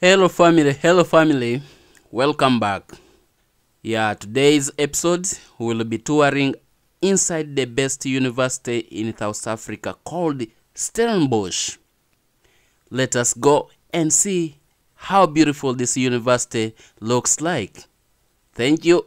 Hello family, welcome back. Today's episode will be touring inside the best university in South Africa called Stellenbosch. Let us go and see how beautiful this university looks like. Thank you.